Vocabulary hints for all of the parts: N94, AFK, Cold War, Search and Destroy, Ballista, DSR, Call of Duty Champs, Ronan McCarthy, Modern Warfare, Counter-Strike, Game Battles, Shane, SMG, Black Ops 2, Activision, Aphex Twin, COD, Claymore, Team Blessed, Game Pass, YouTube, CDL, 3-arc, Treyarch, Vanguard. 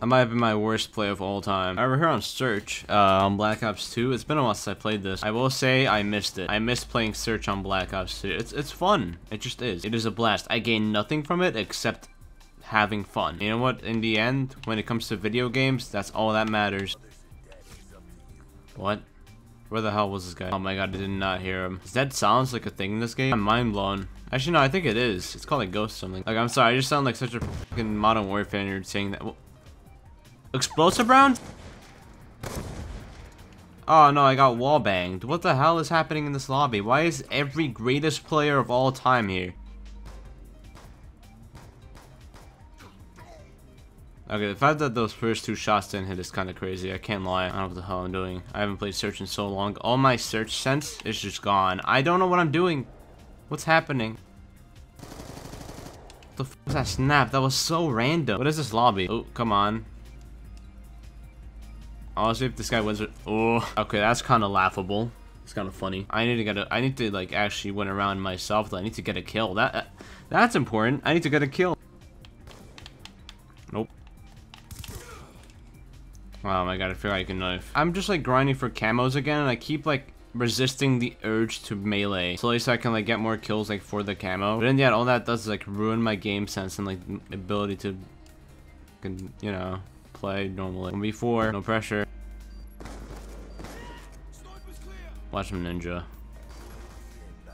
That might have been my worst play of all time. Alright, we're here on Search, on Black Ops 2. It's been a while since I played this. I will say I missed it. I missed playing Search on Black Ops 2. It's fun. It just is. It is a blast. I gained nothing from it except having fun. You know what? In the end, when it comes to video games, that's all that matters. What? Where the hell was this guy? Oh my god, I did not hear him. Is that silence like a thing in this game? I'm mind blown. Actually, no, I think it is. It's called a ghost something. Like, I'm sorry, I just sound like such a fucking Modern Warfare nerd saying that. Well, explosive round? Oh no, I got wall banged. What the hell is happening in this lobby? Why is every greatest player of all time here? Okay, the fact that those first two shots didn't hit is kind of crazy. I can't lie. I don't know what the hell I'm doing. I haven't played Search in so long. All my search sense is just gone. I don't know what I'm doing. What's happening? The f was that snap? That was so random. What is this lobby? Oh, come on. I'll see if this guy wins it. Oh, okay, that's kind of laughable. It's kind of funny. I need to get a. I need to like actually win around myself. I need to get a kill. That's important. I need to get a kill. Nope. Oh my god, I feel like a knife. I'm just like grinding for camos again, and I keep like resisting the urge to melee slowly so I can like get more kills like for the camo. But in the end, all that does is like ruin my game sense and like ability to, you know, play normally. 1v4, no pressure. Watch him ninja.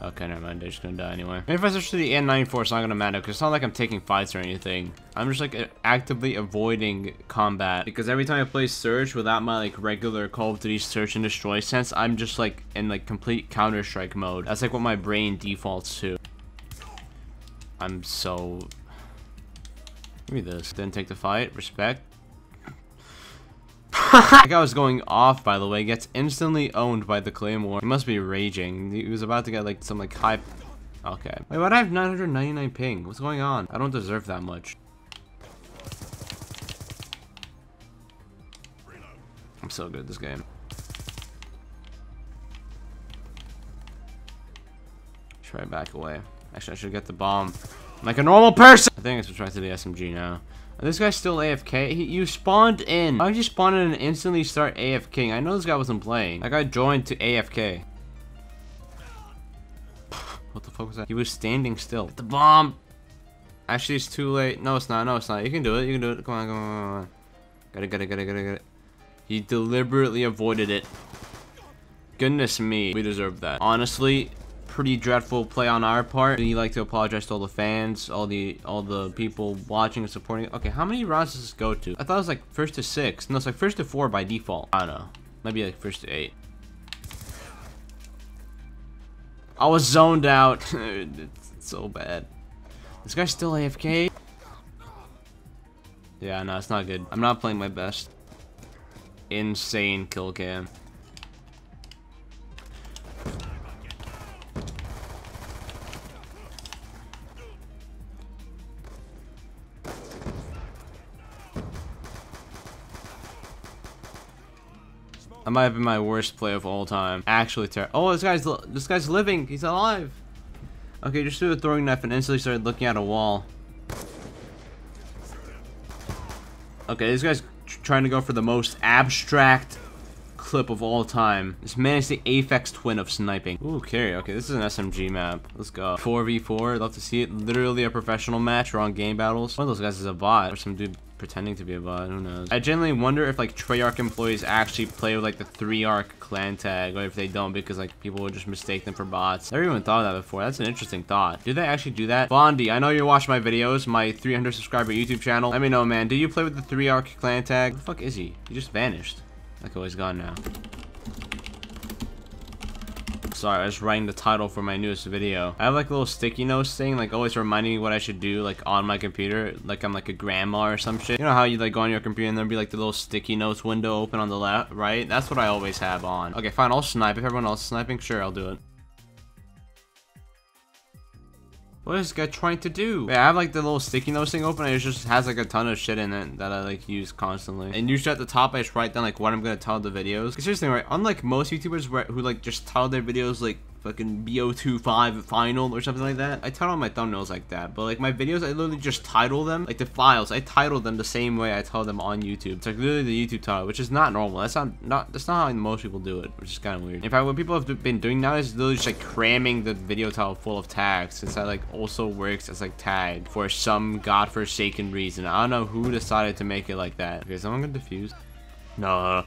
Okay, never mind. They're just gonna die anyway. If I switch to the N94, it's not gonna matter because it's not like I'm taking fights or anything. I'm just like actively avoiding combat because every time I play Search without my like regular Call of Duty Search and Destroy sense, I'm just like in like complete Counter-Strike mode. That's like what my brain defaults to. I'm so. Give me this. Didn't take the fight. Respect. That guy was going off, by the way, gets instantly owned by the Claymore. He must be raging. He was about to get like some like high. Okay. Wait, why do I have 999 ping? What's going on? I don't deserve that much. I'm so good at this game. Should I back away? Actually, I should get the bomb. I'm like a normal person! I think I should try to the SMG now. This guy's still AFK? You spawned in. Why would you spawn in and instantly start AFKing? I know this guy wasn't playing. That guy joined to AFK. What the fuck was that? He was standing still. Get the bomb. Actually, it's too late. No, it's not. No, it's not. You can do it. You can do it. Come on, come on, come on. Got it, got it, got it, got it, got it. He deliberately avoided it. Goodness me. We deserve that. Honestly, pretty dreadful play on our part. We like to apologize to all the fans, all the people watching and supporting. Okay, how many rounds does this go to? I thought it was like 1st to 6. No, it's like 1st to 4 by default. I don't know. Maybe like 1st to 8. I was zoned out. It's so bad. This guy's still AFK. Yeah, no, it's not good. I'm not playing my best. Insane kill cam. That might have been my worst play of all time. Actually terrible. Oh, this guy's living. He's alive. Okay, just threw a throwing knife and instantly started looking at a wall. Okay, this guy's trying to go for the most abstract clip of all time. This man is the Aphex Twin of sniping. Ooh, carry. Okay, this is an SMG map. Let's go. 4v4. I'd love to see it. Literally a professional match or on Game Battles. One of those guys is a bot or some dude pretending to be a bot, who knows. I genuinely wonder if like Treyarch employees actually play with like the 3-arc clan tag, or if they don't because like people would just mistake them for bots. Never even thought of that before. That's an interesting thought. Do they actually do that? Bondi, I know you're watching my videos, my 300 subscriber YouTube channel. Let me know, man. Do you play with the 3-arc clan tag? Where the fuck is he? He just vanished. Like, oh, he's gone now. Sorry, I was writing the title for my newest video. I have like a little sticky notes thing, like always reminding me what I should do, like on my computer, like I'm like a grandma or some shit. You know how you like go on your computer and there'll be like the little sticky notes window open on the left, right? That's what I always have on. Okay, fine, I'll snipe. If everyone else is sniping, sure, I'll do it. What is this guy trying to do? Wait, I have like the little sticky notes thing open and it just has like a ton of shit in it that I like use constantly. And usually at the top I just write down like what I'm gonna title the videos. Seriously, right? Unlike most YouTubers who like just title their videos like fucking BO25 final or something like that. I title my thumbnails like that, but like my videos, I literally just title them, like the files, I title them the same way I tell them on YouTube. It's like literally the YouTube title, which is not normal. That's not how most people do it, which is kind of weird. In fact, what people have been doing now is literally just like cramming the video title full of tags, since that like also works as like tag for some godforsaken reason. I don't know who decided to make it like that. Okay, someone got defused. No.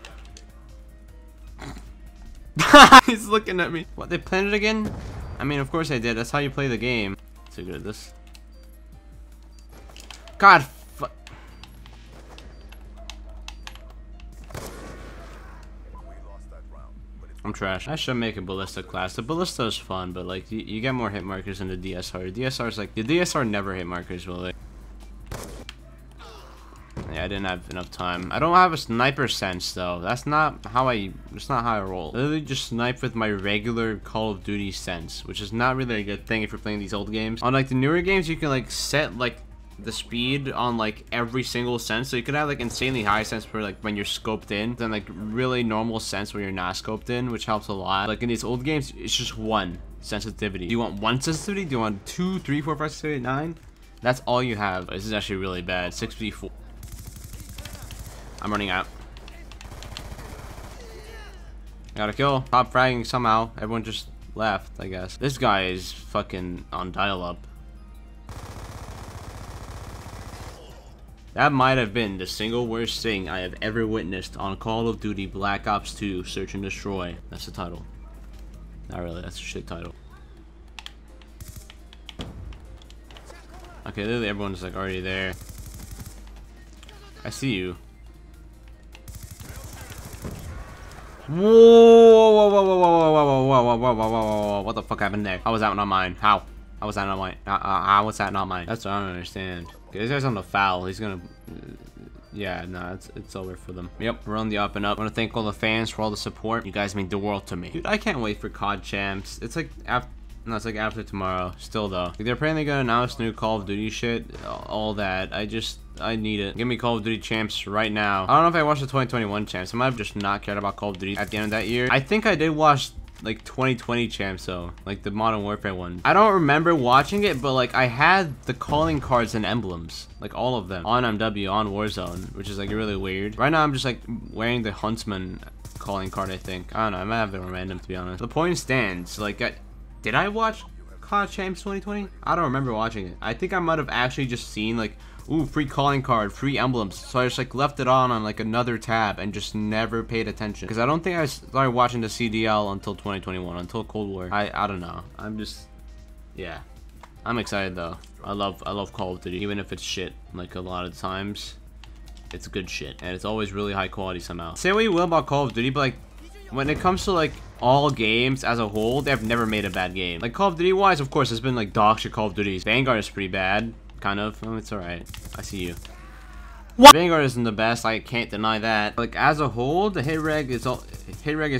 He's looking at me. What, they planned it again? I mean, of course they did. That's how you play the game. So good at this. God fuck. I'm trash. I should make a Ballista class. The Ballista is fun, but like, you get more hit markers than the DSR. The DSR is like, the DSR never hit markers, will they? Yeah, I didn't have enough time. I don't have a sniper sense though. That's not how I roll. I literally just snipe with my regular Call of Duty sense, which is not really a good thing if you're playing these old games. On like the newer games, you can like set like the speed on like every single sense, so you could have like insanely high sense for like when you're scoped in, then like really normal sense when you're not scoped in, which helps a lot. Like in these old games, it's just one sensitivity. Do you want one sensitivity? Do you want 2, 3, 4, 5, 6, 8, 9? That's all you have. This is actually really bad. 6v4. I'm running out. I got a kill. Top fragging somehow. Everyone just left, I guess. This guy is fucking on dial-up. That might have been the single worst thing I have ever witnessed on Call of Duty Black Ops 2 Search and Destroy. That's the title. Not really, that's a shit title. Okay, literally everyone's like already there. I see you. Whoa, whoa, whoa, whoa, whoa, whoa, whoa, whoa, whoa, whoa, what the fuck happened there? How was that not mine? How? How was that not mine? How was that not mine? That's what I don't understand. Okay, this guy's on the foul. He's gonna... yeah, no, it's over for them. Yep, we're on the up and up. I want to thank all the fans for all the support. You guys mean the world to me. Dude, I can't wait for COD Champs. It's like after... no, it's like after tomorrow. Still though. Like, they're apparently gonna announce new Call of Duty shit. All that. I need it. Give me Call of Duty Champs right now. I don't know if I watched the 2021 Champs. I might have just not cared about Call of Duty at the end of that year. I think I did watch like 2020 Champs though, like the Modern Warfare one. I don't remember watching it, but like I had the calling cards and emblems, like all of them, on MW, on Warzone, which is like really weird. Right now I'm just like wearing the Huntsman calling card, I think. I don't know. I might have been random, to be honest. The point stands. Like, did I watch COD Champs 2020? I don't remember watching it. I think I might have actually just seen like, ooh, free calling card, free emblems. So I just like left it on like another tab and just never paid attention. Cause I don't think I started watching the CDL until 2021, until Cold War. I don't know. I'm just, yeah. I'm excited though. I love Call of Duty, even if it's shit. Like a lot of times, it's good shit. And it's always really high quality somehow. Say what you will about Call of Duty, but like, when it comes to like all games as a whole, they've never made a bad game. Like Call of Duty wise, of course, there's been like dog shit Call of Duties. Vanguard is pretty bad, kind of. Oh, it's alright. I see you. What? Vanguard isn't the best, I can't deny that. Like as a whole, the hit reg is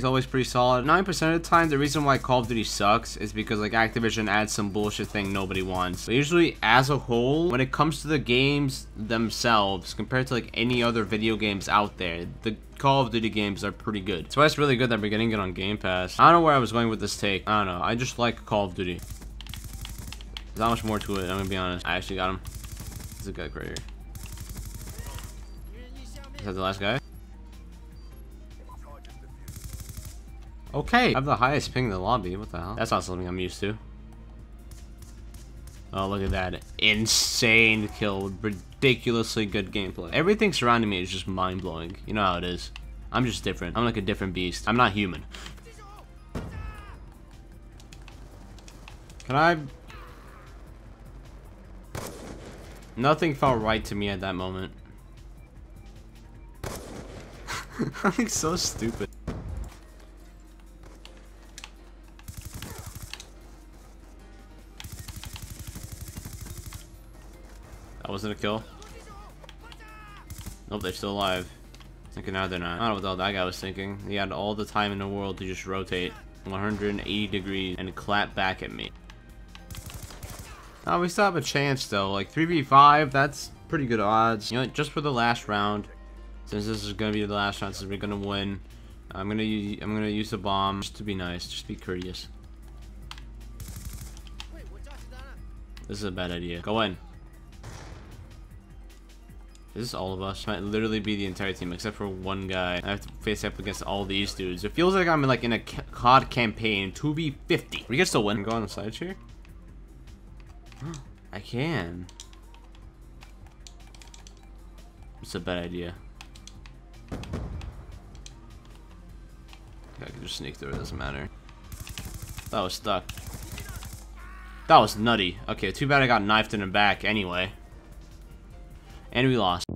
always pretty solid. 9% of the time, the reason why Call of Duty sucks is because like Activision adds some bullshit thing nobody wants. But usually as a whole, when it comes to the games themselves, compared to like any other video games out there, the Call of Duty games are pretty good. That's why it's really good that we're getting it on Game Pass. I don't know where I was going with this take. I don't know. I just like Call of Duty. There's not much more to it, I'm gonna be honest. I actually got him. There's a guy right here. Is that the last guy? Okay, I have the highest ping in the lobby. What the hell? That's not something I'm used to. Oh, look at that. Insane kill. Ridiculously good gameplay. Everything surrounding me is just mind-blowing. You know how it is. I'm just different. I'm like a different beast. I'm not human. Can I... nothing felt right to me at that moment. I'm like so stupid. That wasn't a kill. Nope, they're still alive. Okay, now they're not. I don't know what the hell that guy was thinking. He had all the time in the world to just rotate 180 degrees and clap back at me. Now we still have a chance though. Like 3v5, that's pretty good odds. You know, just for the last round. Since this is gonna be the last round, since we're gonna win, I'm gonna use a bomb just to be nice, just be courteous. This is a bad idea. Go in. Is this all of us? This might literally be the entire team except for one guy. I have to face up against all these dudes. It feels like I'm like in a COD campaign 2v50. We can still win. Go on the side here. I can. It's a bad idea. I can just sneak through. It doesn't matter. That was stuck. That was nutty. Okay, too bad I got knifed in the back anyway. And we lost.